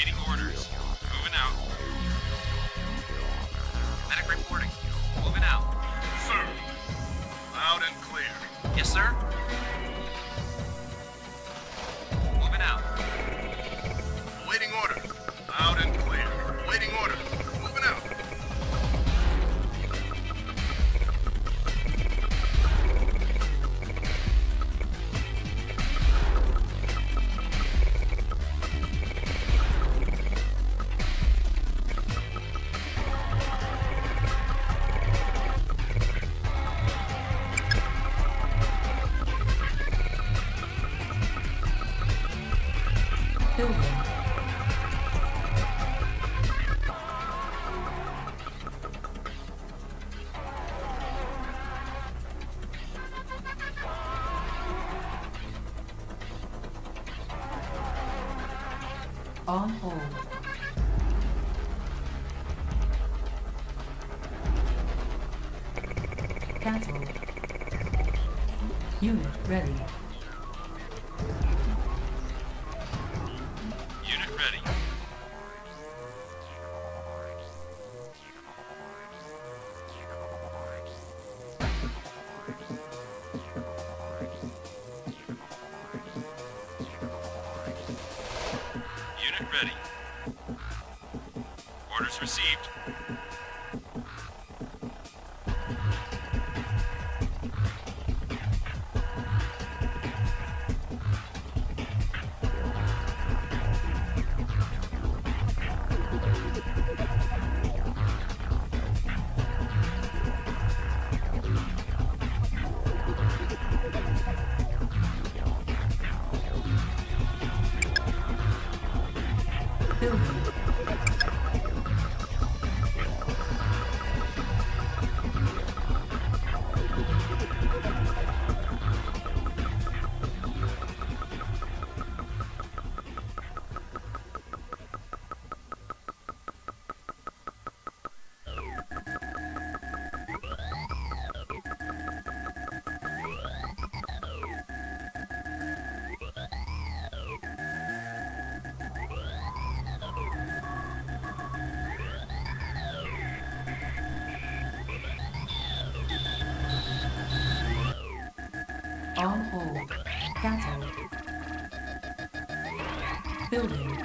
Awaiting orders. Moving out. Medic reporting. Moving out. Sir. Loud and clear. Yes, sir. Moving out. Awaiting order. Loud and clear. Awaiting order. Moving out. On hold. Cancelled. Unit ready. Unit ready. Ready. Orders received. On hold. Cancel. Building.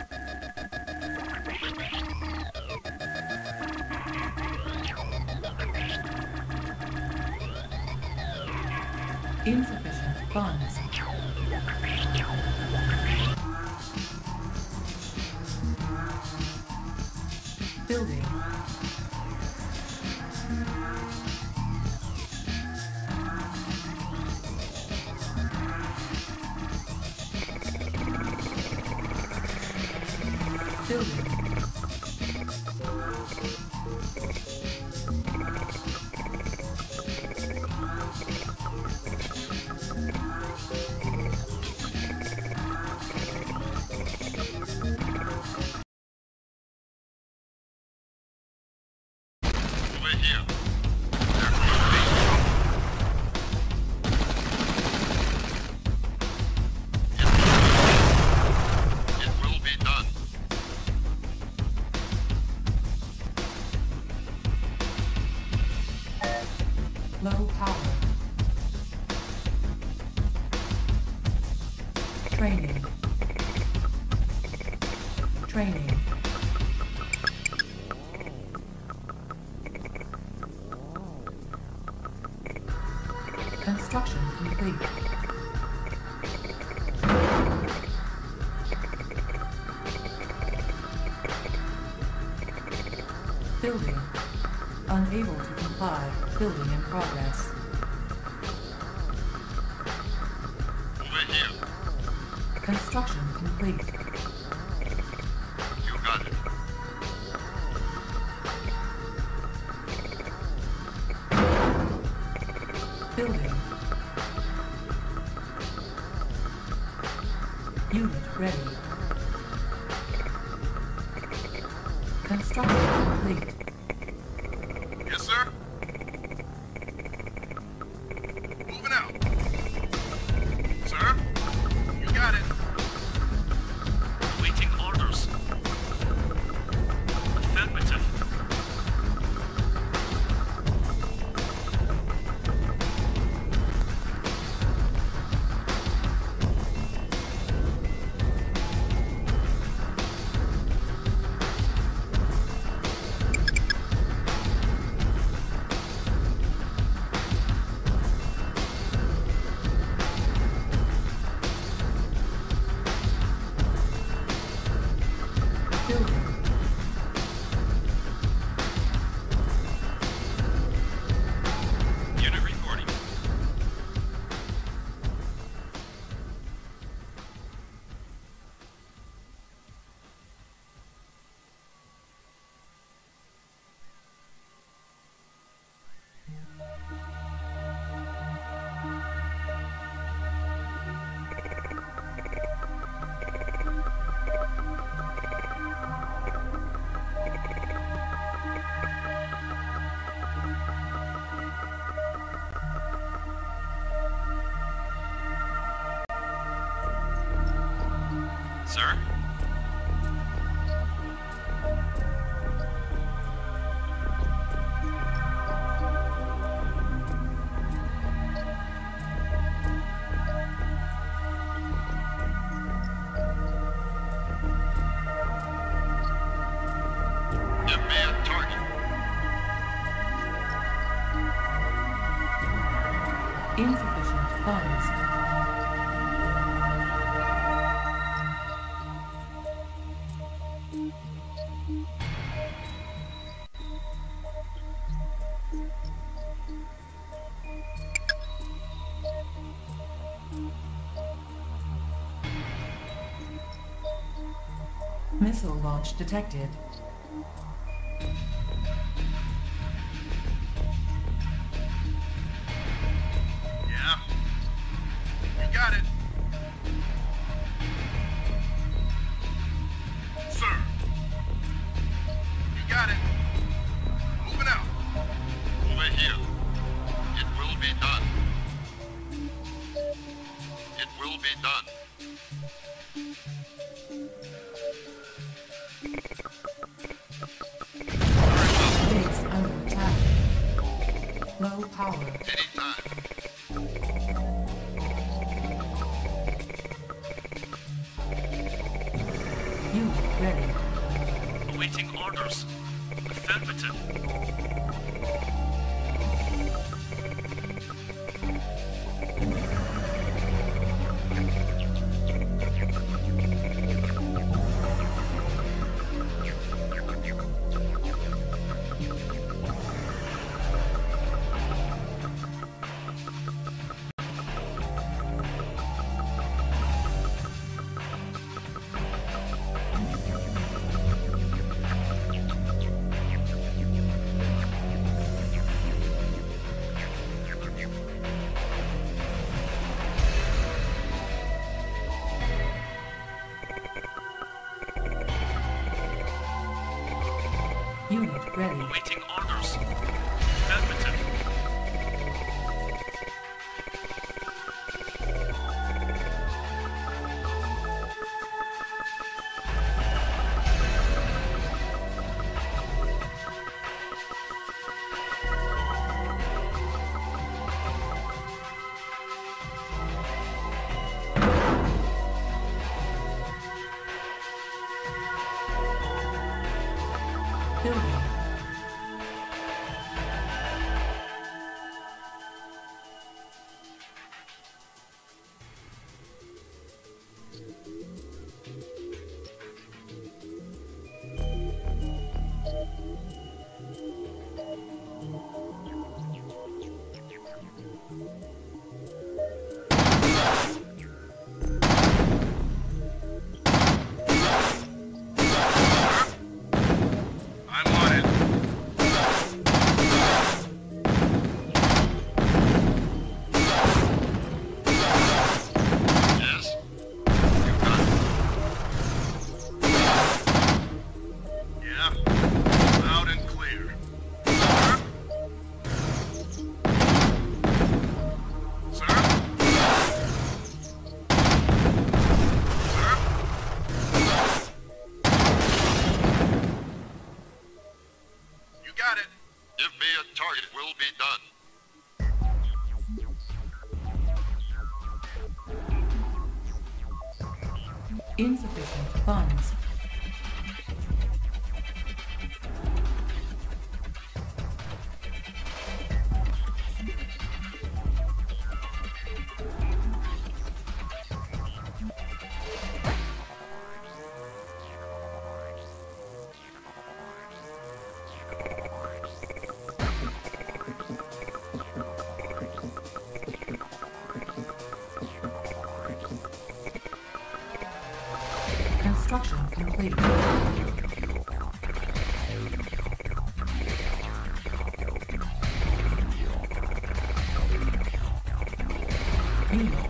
Insufficient funds. Building. Building. Low power. Training. Training. Construction complete. Building. Unable to comply. Building in progress. Over here. Construction complete. You got it. Building. Unit ready. Construction complete. Yes, sir. Moving out. Sir, you got it. Awaiting orders. Sir? Missile launch detected. Yeah. You got it. Sir. You got it. Moving out. Over here. It will be done. It will be done. Power. Anytime. You ready? Awaiting orders. Affirmative. Unit ready. Awaiting orders. Affirmative. Insufficient funds. Unit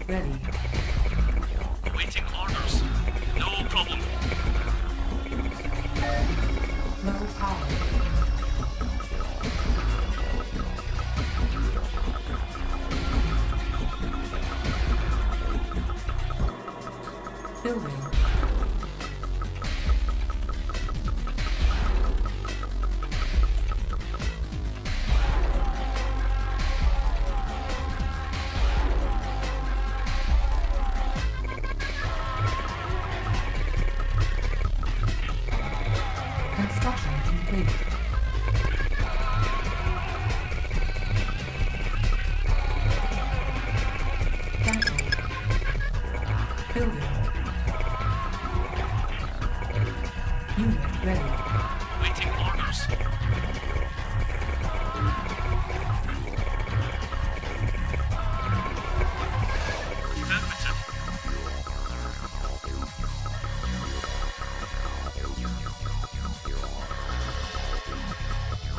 ready. Awaiting orders. No problem. Low power. Building.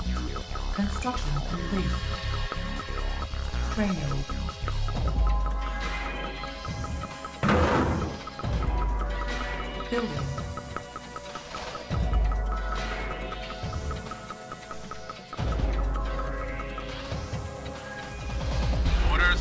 Construction complete. Training. Building. Orders.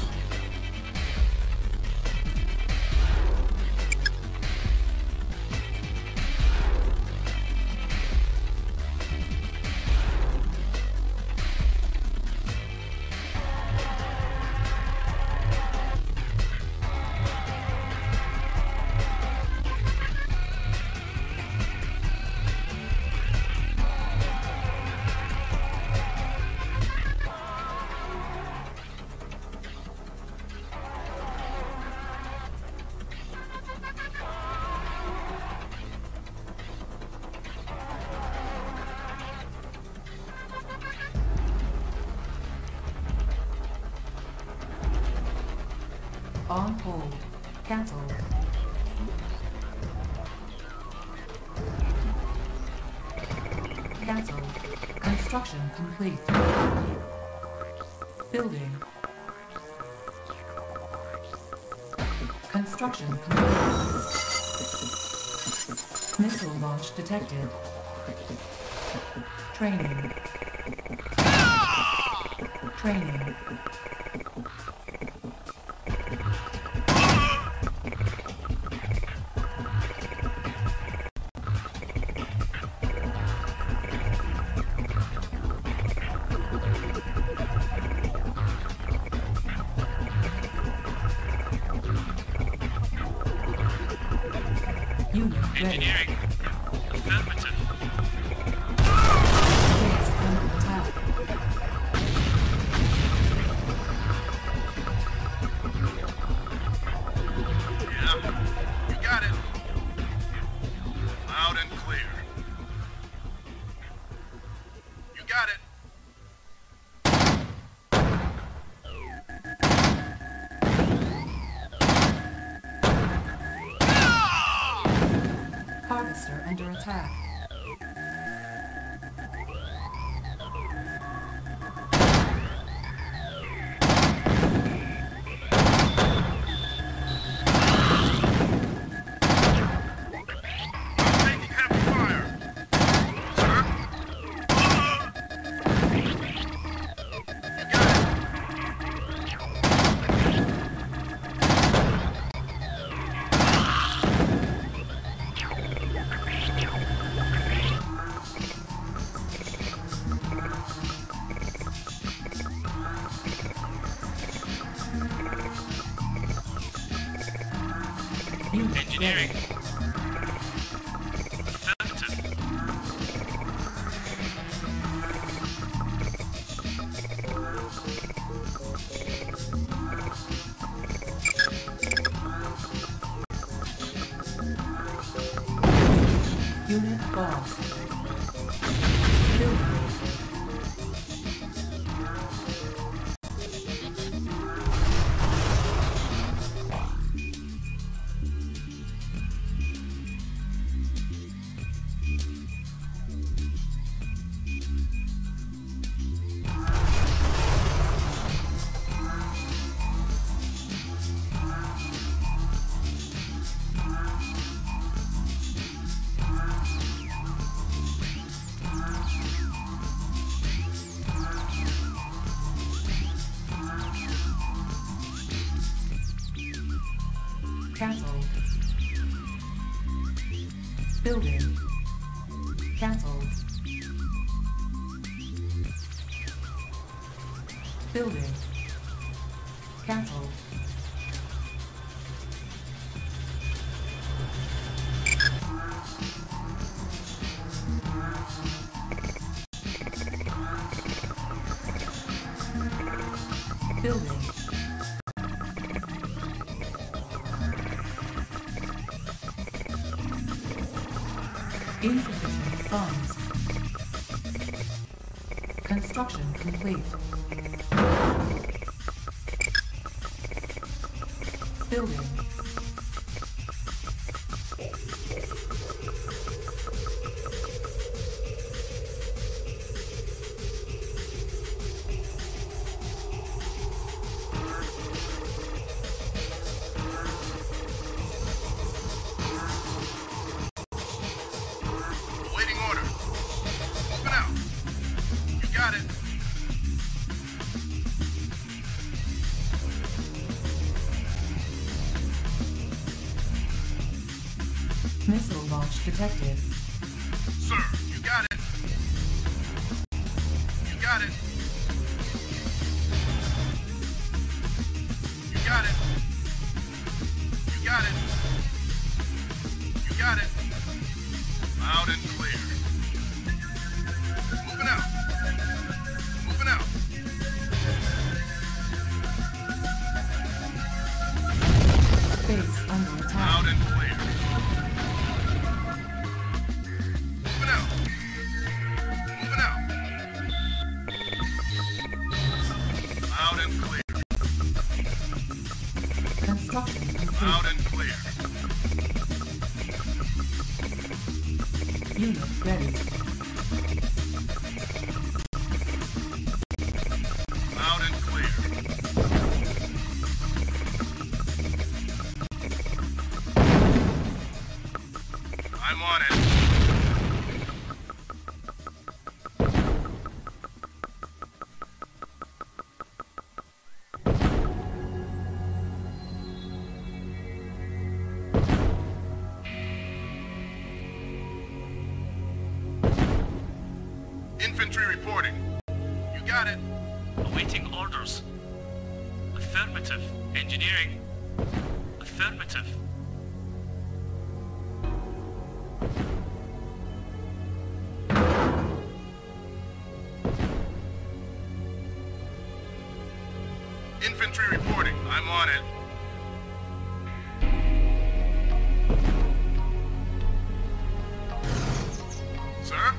On hold. Cancelled. Cancelled. Construction complete. Building. Construction complete. Missile launch detected. Training. Training. Engineering. Affirmative. Base under attack. Yeah, you got it. Loud and clear. You got it. Harvester under attack. Engineering. Affirmative. Unit lost. 向走。Building， 向走。 Insufficient funds. Construction complete. Building. Missile launch detected. Sir, you got it. You got it. You got it. You got it. You got it. Loud and clear. Moving out. Moving out. Base under attack. Loud and clear. Loud and clear. Unit ready. Loud and clear. I'm on it. Infantry reporting. You got it. Awaiting orders. Affirmative. Engineering. Affirmative. Infantry reporting. I'm on it. Sir?